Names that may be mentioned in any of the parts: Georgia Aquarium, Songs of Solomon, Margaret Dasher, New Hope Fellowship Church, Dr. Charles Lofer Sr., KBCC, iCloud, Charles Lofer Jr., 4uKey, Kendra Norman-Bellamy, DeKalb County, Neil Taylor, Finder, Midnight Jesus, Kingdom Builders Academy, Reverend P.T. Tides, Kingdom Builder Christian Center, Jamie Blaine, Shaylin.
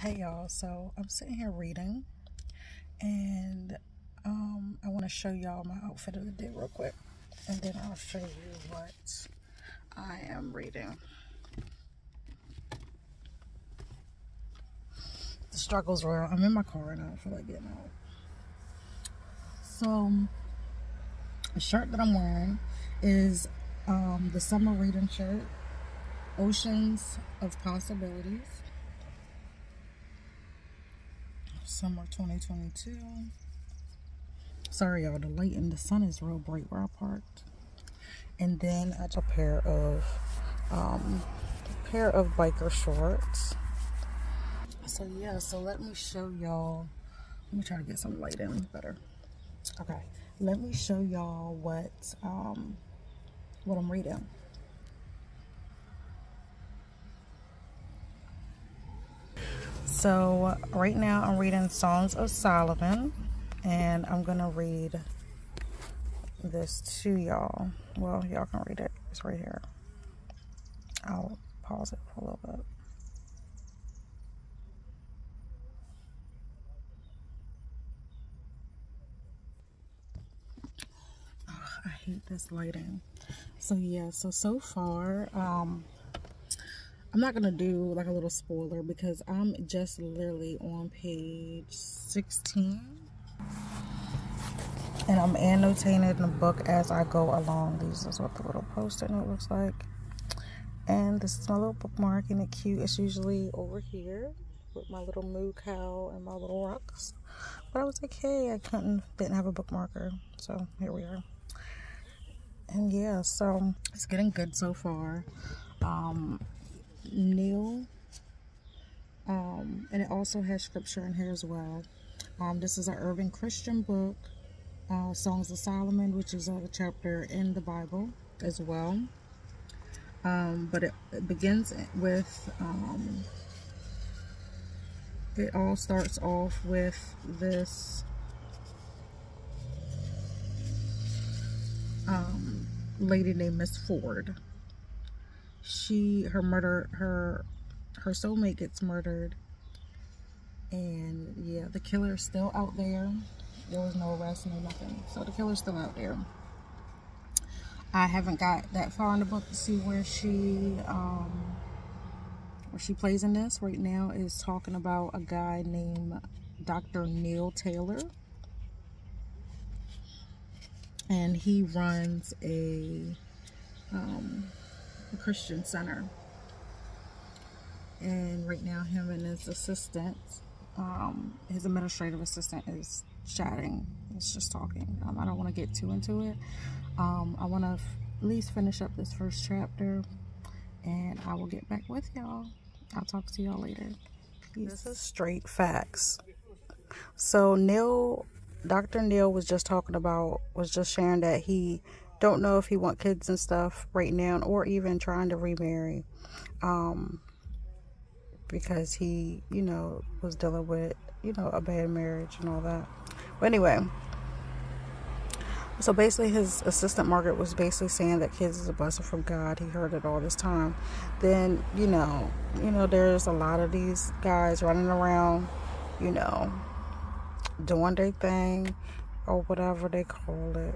Hey y'all, so I'm sitting here reading, and I want to show y'all my outfit of the day real quick, and then I'll show you what I am reading. The struggle's real. I'm in my car right now. I feel like getting out. So the shirt that I'm wearing is the summer reading shirt, Oceans of Possibilities, summer 2022. Sorry y'all, the light and the sun is real bright where I parked. And then I took a pair of biker shorts. So yeah, so let me show y'all. Let me try to get some light in better. Okay, let me show y'all what I'm reading. So right now I'm reading Songs of Solomon, and I'm gonna read this to y'all. Well, y'all can read it, it's right here. I'll pause it for a little bit. Oh, I hate this lighting. So yeah, so far, I'm not gonna do like a little spoiler because I'm just literally on page 16, and I'm annotating the book as I go along. These is what the little post-it note looks like, and this is my little bookmark, and it's cute. It's usually over here with my little moo cow and my little rocks, but I was like, hey, I didn't have a bookmarker, so here we are. And yeah, so it's getting good so far. Neil, and it also has scripture in here as well. This is an urban Christian book, Songs of Solomon, which is a chapter in the Bible as well. But it begins with, it all starts off with this lady named Miss Ford. Her soulmate gets murdered, and yeah, the killer is still out there. There was no arrest, no nothing, so the killer's still out there. I haven't got that far in the book to see where she plays in this. Right now is talking about a guy named Dr. Neil Taylor, and he runs a Christian Center, and right now him and his assistant, his administrative assistant, is chatting. It's just talking. I don't want to get too into it. I want to at least finish up this first chapter, and I will get back with y'all. I'll talk to y'all later. Peace. This is straight facts. So Dr. Neil was just sharing that he don't know if he want kids and stuff right now, or even trying to remarry, because he, you know, was dealing with, you know, a bad marriage and all that. But anyway, so basically his assistant Margaret was basically saying that kids is a blessing from God. He heard it all this time. Then, you know, there's a lot of these guys running around, you know, doing their thing, or whatever they call it.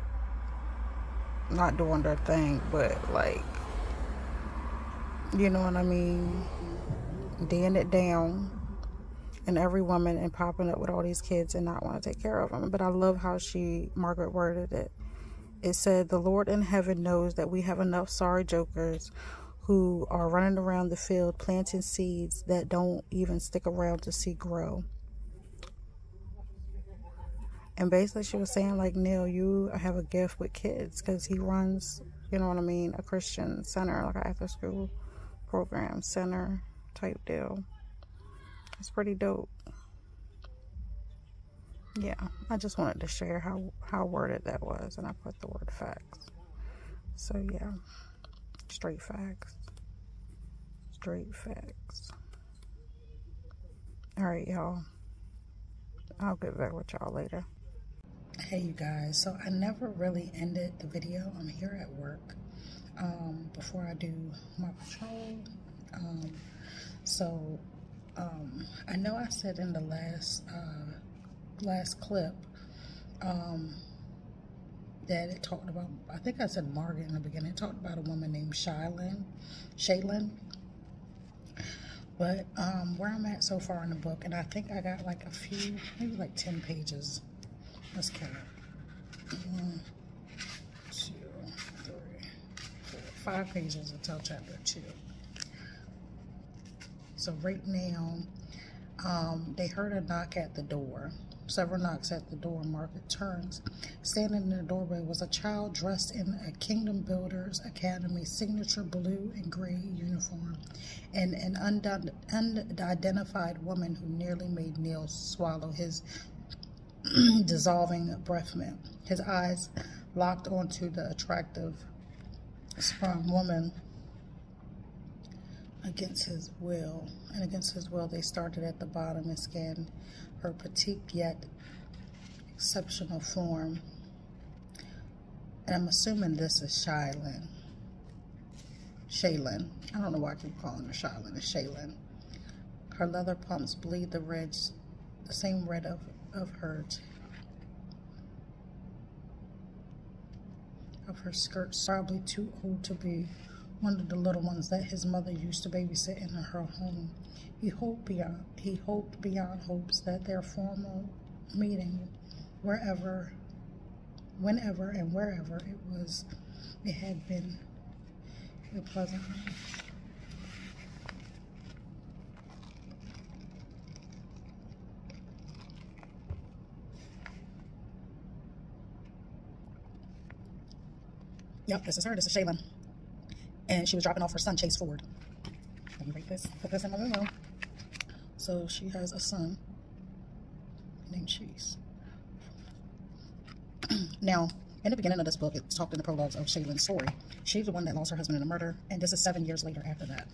Not doing their thing, but like, you know what I mean, ding it down, and every woman, and popping up with all these kids and not want to take care of them. But I love how Margaret worded it. It said, the Lord in heaven knows that we have enough sorry jokers who are running around the field planting seeds that don't even stick around to see grow. And basically she was saying, like, Neil, you have a gift with kids, because he runs, you know what I mean, a Christian center, like an after school program center type deal. It's pretty dope. Yeah, I just wanted to share how worded that was, and I put the word facts. So yeah, straight facts. Straight facts. Alright y'all, I'll get back with y'all later. Hey you guys, so I never really ended the video. I'm here at work before I do my patrol, so I know I said in the last clip that it talked about, I think I said Margaret in the beginning, it talked about a woman named Shaylin. But where I'm at so far in the book, and I think I got like a few, maybe like 10 pages. Let's count. 1, 2, 3, 4, 5 pages until chapter 2. So right now, they heard a knock at the door. Several knocks at the door. Margaret turns. Standing in the doorway was a child dressed in a Kingdom Builders Academy signature blue and gray uniform, and an unidentified woman who nearly made Neil swallow his dissolving breath mint. His eyes locked onto the attractive, sprung woman against his will. And against his will, they started at the bottom and scanned her petite yet exceptional form. And I'm assuming this is Shaylin. I don't know why I keep calling her Shaylin. It's Shaylin. Her leather pumps bleed the red, the same red of her skirt. Probably too old to be one of the little ones that his mother used to babysit in her home. He hoped beyond hopes that their formal meeting, whenever and wherever it had been a pleasant one. Yep, this is her. This is Shaylin. And she was dropping off her son, Chase Ford. Let me put this in my memo. So she has a son named Chase. Now, in the beginning of this book, it's talked in the prologues of Shaylin's story. She's the one that lost her husband in a murder, and this is 7 years later after that.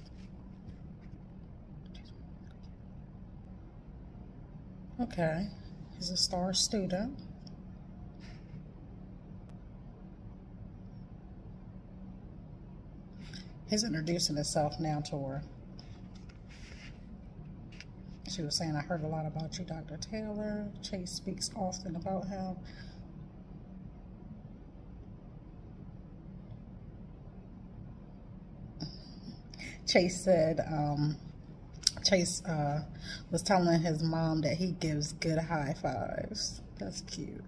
Okay, he's a star student. He's introducing himself now to her. She was saying, I heard a lot about you, Dr. Taylor. Chase speaks often about him. Chase said, Chase was telling his mom that he gives good high fives. That's cute.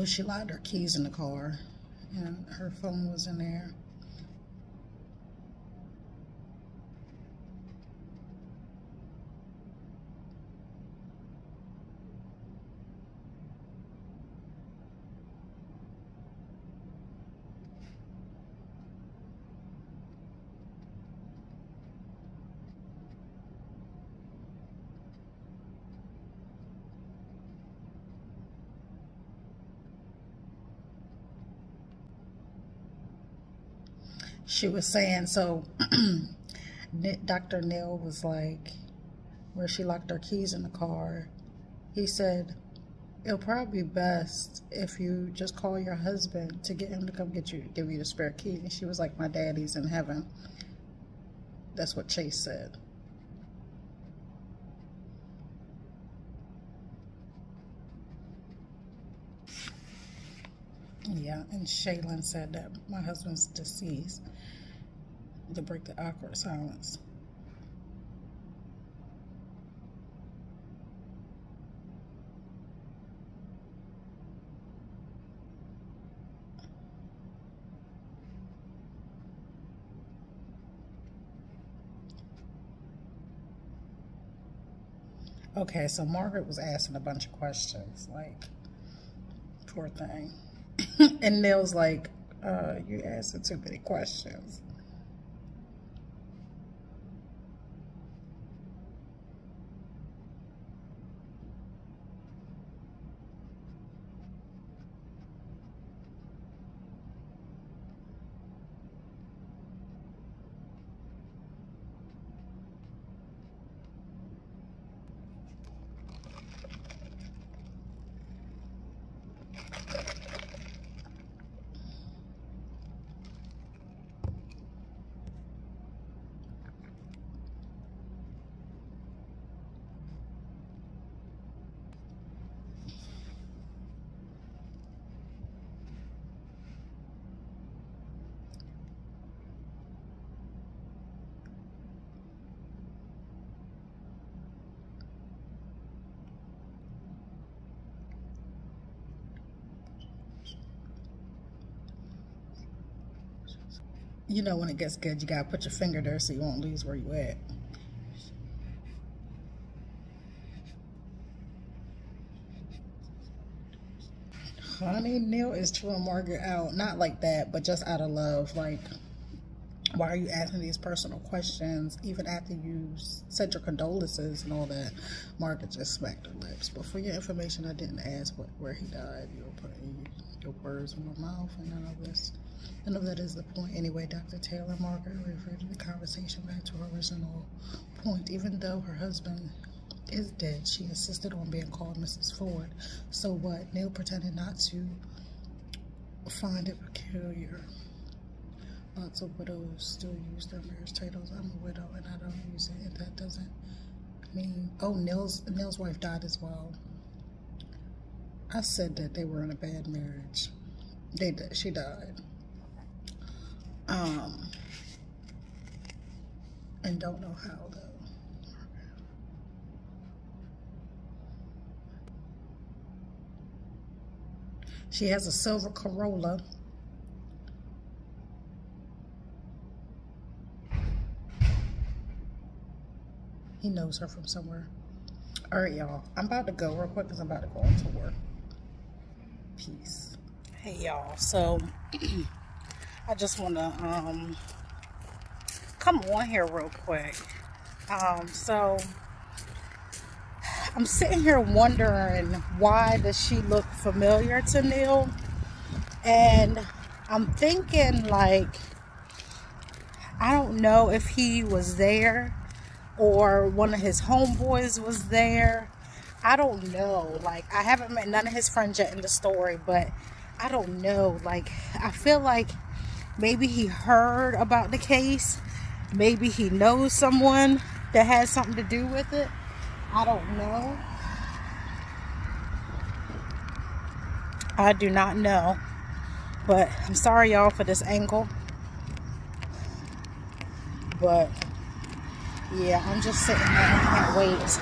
Oh, she locked her keys in the car, and her phone was in there. She was saying, so Dr. Neil was like, where she locked her keys in the car, he said, it'll probably be best if you just call your husband to get him to come get you, give you the spare key. And she was like, my daddy's in heaven. That's what Chase said. Yeah, and Shaylin said that my husband's deceased, to break the awkward silence. Okay, so Margaret was asking a bunch of questions, like, poor thing. And Neil's like, you asking too many questions. you know, when it gets good, you got to put your finger there so you won't lose where you at. Honey, Neil is chewing Margaret out. Not like that, but just out of love. Like, why are you asking these personal questions even after you said your condolences and all that? Margaret just smacked her lips. But for your information, I didn't ask where he died. You were putting your words in my mouth, and none of this. None of that is the point. Anyway, Dr. Taylor Margaret reverted the conversation back to her original point. Even though her husband is dead, she insisted on being called Mrs. Ford. So what? Neil pretended not to find it peculiar. Lots of widows still use their marriage titles. I'm a widow and I don't use it, and that doesn't mean... Oh, Neil's wife died as well. I said that they were in a bad marriage. They did. She died. And don't know how though. She has a silver Corolla. He knows her from somewhere. All right, y'all. I'm about to go real quick because I'm about to go on tour. Peace. Hey, y'all. So I just want to come on here real quick. So I'm sitting here wondering, why does she look familiar to Neil? And I'm thinking, like, I don't know if he was there or one of his homeboys was there. I don't know. Like, I haven't met none of his friends yet in the story, but I don't know. Like, I feel like maybe he heard about the case. Maybe he knows someone that has something to do with it. I don't know. I do not know. But I'm sorry, y'all, for this angle. But yeah, I'm just sitting there. I can't wait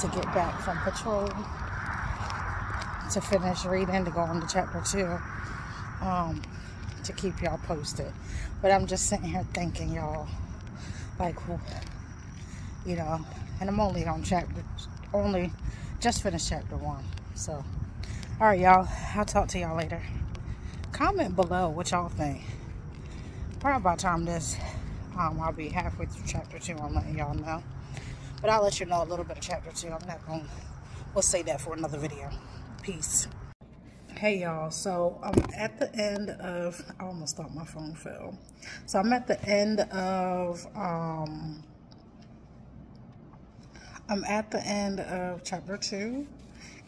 to get back from patrol to finish reading, to go on to chapter 2, to keep y'all posted. But I'm just sitting here thinking, y'all, like, you know, and I'm only on just finished chapter 1. So, all right, y'all. I'll talk to y'all later. Comment below what y'all think. Probably by the time this, I'll be halfway through chapter 2. I'm letting y'all know. But I'll let you know a little bit of chapter 2. I'm not going to, we'll save that for another video. Peace. Hey, y'all. So, I'm at the end of, I almost thought my phone fell. So, I'm at the end of, I'm at the end of chapter 2,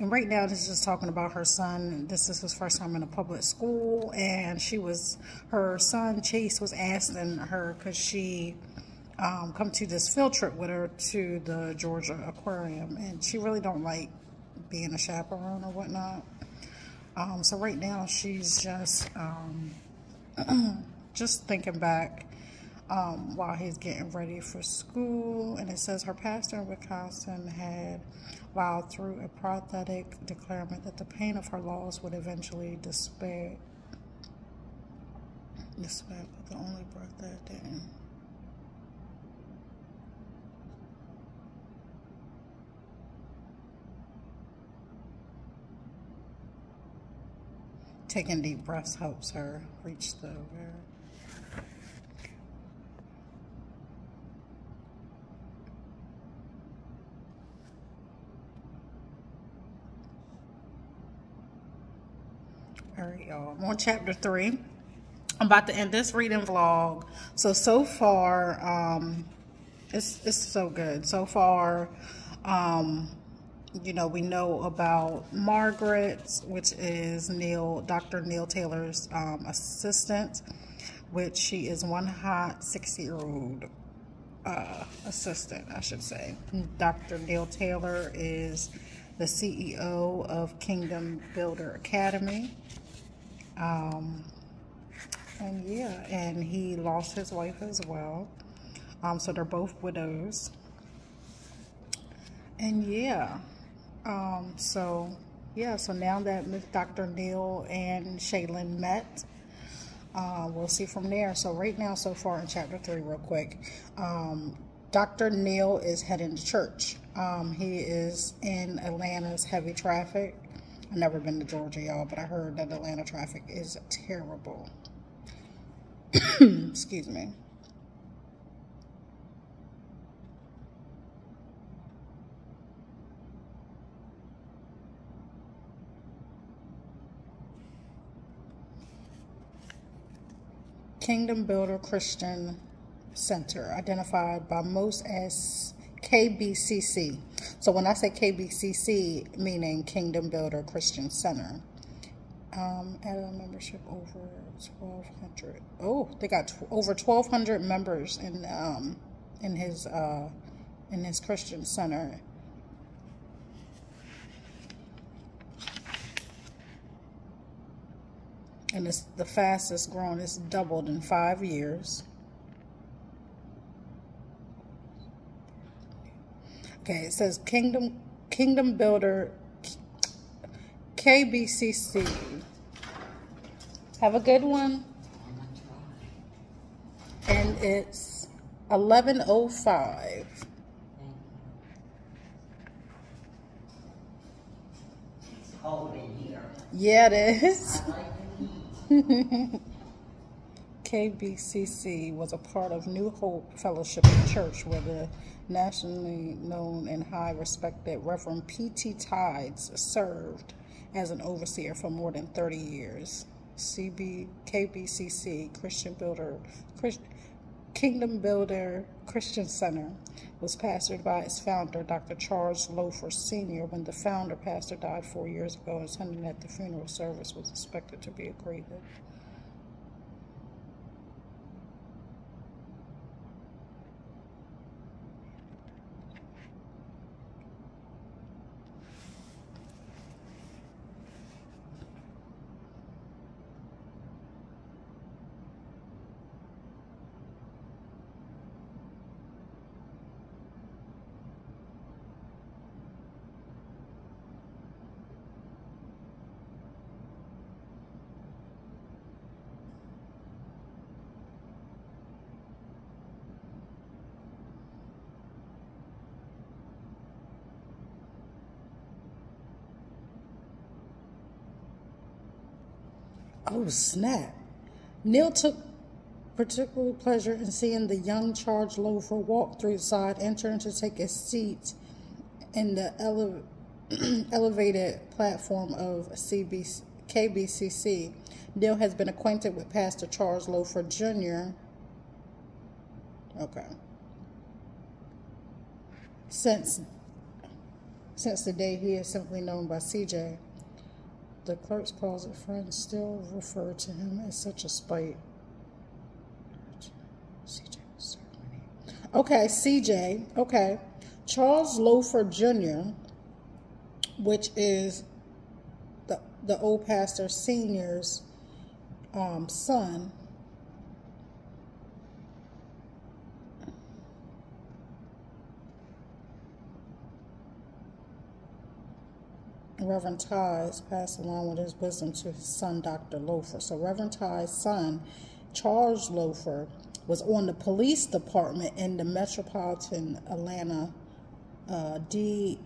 and right now this is just talking about her son. This is his first time in a public school, and she was, her son Chase was asking her, could she come to this field trip with her to the Georgia Aquarium, and she really don't like being a chaperone or whatnot. So right now she's just thinking back. While he's getting ready for school, and it says her pastor in Wisconsin had vowed through a prophetic declarement that the pain of her loss would eventually despair. Despair, but the only birth that didn't. Taking deep breaths helps her reach the river. Alright, y'all. I'm on chapter 3. I'm about to end this reading vlog. So far, it's so good. So far, you know, we know about Margaret, which is Dr. Neil Taylor's assistant, which she is one hot 60-year-old assistant, I should say. Dr. Neil Taylor is the CEO of Kingdom Builder Academy. And yeah, and he lost his wife as well. So they're both widows. And yeah, so now that Dr. Neil and Shaylin met, we'll see from there. So right now, so far in chapter 3, real quick, Dr. Neal is heading to church. He is in Atlanta's heavy traffic. I've never been to Georgia, y'all, but I heard that Atlanta traffic is terrible. Excuse me. Kingdom Builder Christian Center, identified by most as KBCC. So when I say KBCC, meaning Kingdom Builder Christian Center, at a membership over 1,200. Oh, they got over 1,200 members in his Christian Center. And it's the fastest grown. It's doubled in 5 years. Okay, it says Kingdom Builder KBCC. Have a good one. And it's 1105. It's cold in here. Yeah, it is. KBCC was a part of New Hope Fellowship Church, where the nationally known and highly respected Reverend P.T. Tides served as an overseer for more than 30 years. KBCC, Kingdom Builder Christian Center, was pastored by its founder, Dr. Charles Lofer Sr. When the founder pastor died 4 years ago, and attending at the funeral service was expected to be agreed with. Oh, snap. Neil took particular pleasure in seeing the young Charles Lofer walk through the side entrance to take a seat in the elevated platform of KBCC. Neil has been acquainted with Pastor Charles Lofer Jr. Okay. Since the day he is simply known by CJ. The clerk's closet friends still refer to him as such a spite. Okay, CJ. Okay. Charles Lofer Jr., which is the old pastor senior's son. Reverend Tides passed along with his wisdom to his son, Dr. Lofer. So Reverend Tides' son, Charles Lofer, was on the police department in the metropolitan Atlanta County,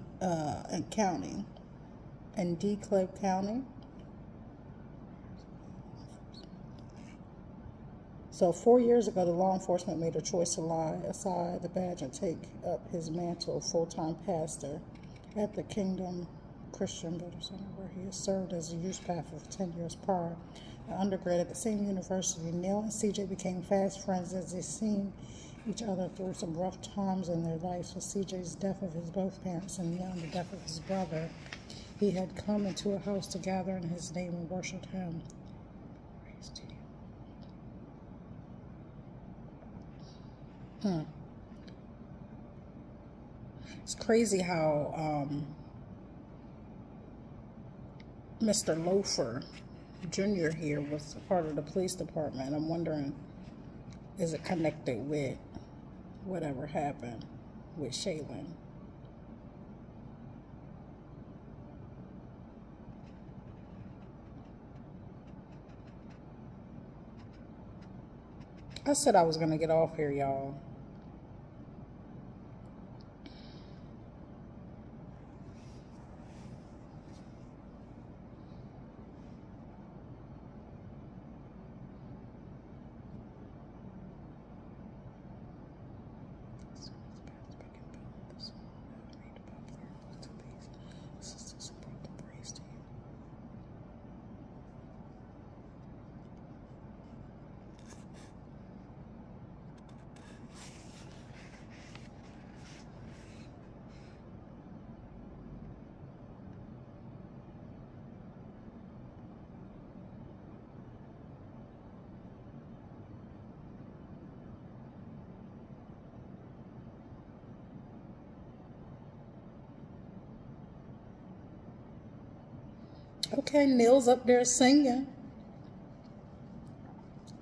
in DeKalb County. So 4 years ago, the law enforcement made a choice to lay aside the badge and take up his mantle of full-time pastor at the Kingdom Christian Builder Center, where he has served as a youth pastor for 10 years prior. An undergrad at the same university, Neil and CJ became fast friends as they seen each other through some rough times in their lives. With CJ's death of his both parents and Neil, the death of his brother, he had come into a house to gather in his name and worship him. Praise to you. It's crazy how Mr. Lofer Jr. here was part of the police department. I'm wondering, is it connected with whatever happened with Shaylin? I said I was going to get off here, y'all. Okay, Neil's up there singing.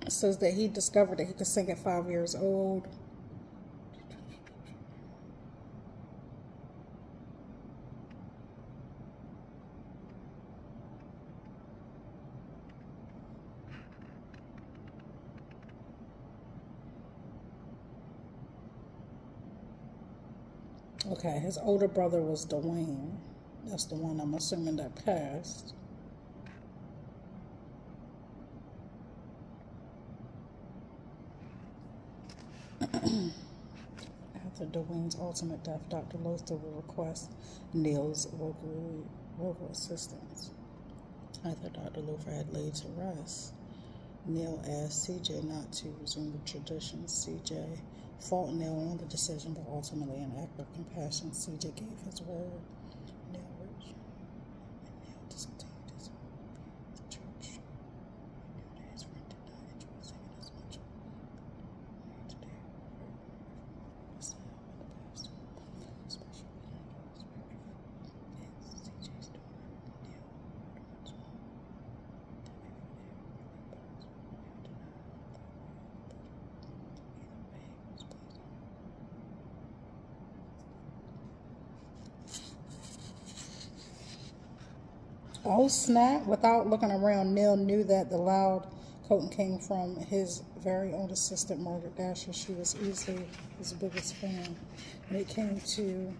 It says that he discovered that he could sing at 5 years old. Okay, his older brother was Dwayne. That's the one I'm assuming that passed. After Dwayne's ultimate death, Dr. Lofer will request Neil's vocal assistance. After Dr. Lofer had laid to rest, Neil asked CJ not to resume the tradition. CJ fought Neil on the decision, but ultimately, in an act of compassion, CJ gave his word. Oh snap, without looking around, Neil knew that the loud coating came from his very own assistant, Margaret Dasher. She was easily his biggest fan. When it came to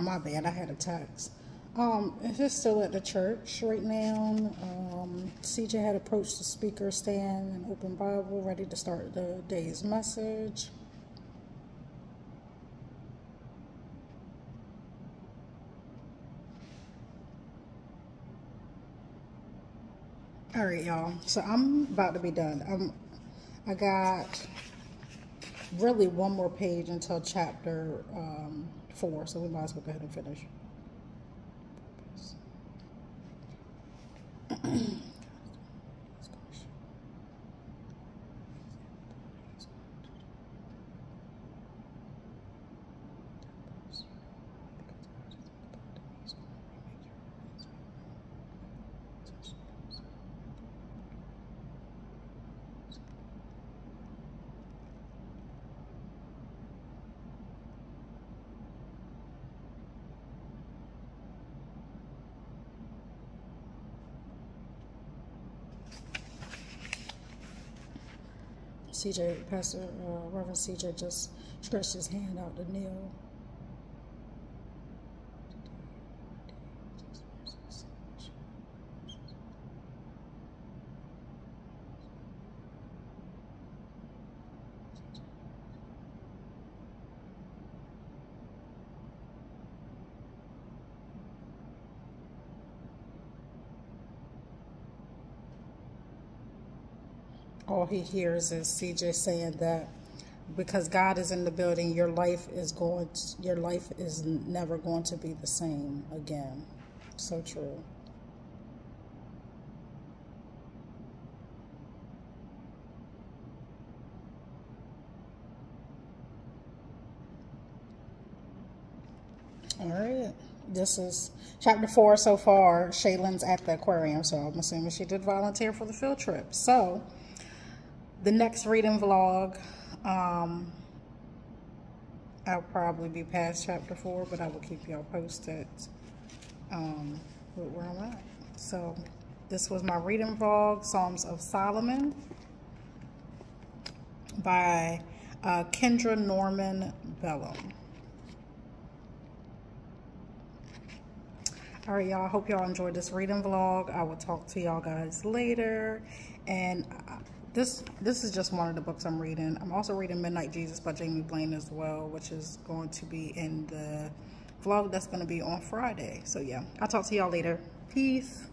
my bad, I had a text. He's still at the church right now. CJ had approached the speaker stand and open Bible, ready to start the day's message. All right, y'all. So I'm about to be done. I got really one more page until chapter 4, so we might as well go ahead and finish. CJ, Pastor Reverend CJ just stretched his hand out to kneel. All he hears is CJ saying that because God is in the building, your life is never going to be the same again. So true. All right. This is chapter 4 so far. Shaylin's at the aquarium, so I'm assuming she did volunteer for the field trip. So the next reading vlog, I'll probably be past chapter 4, but I will keep y'all posted with where I'm at. So this was my reading vlog, Songs of Solomon by Kendra Norman-Bellamy. All right, y'all, I hope y'all enjoyed this reading vlog. I will talk to y'all guys later. And This is just one of the books I'm reading. I'm also reading Midnight Jesus by Jamie Blaine as well, which is going to be in the vlog that's going to be on Friday. So yeah, I'll talk to y'all later. Peace.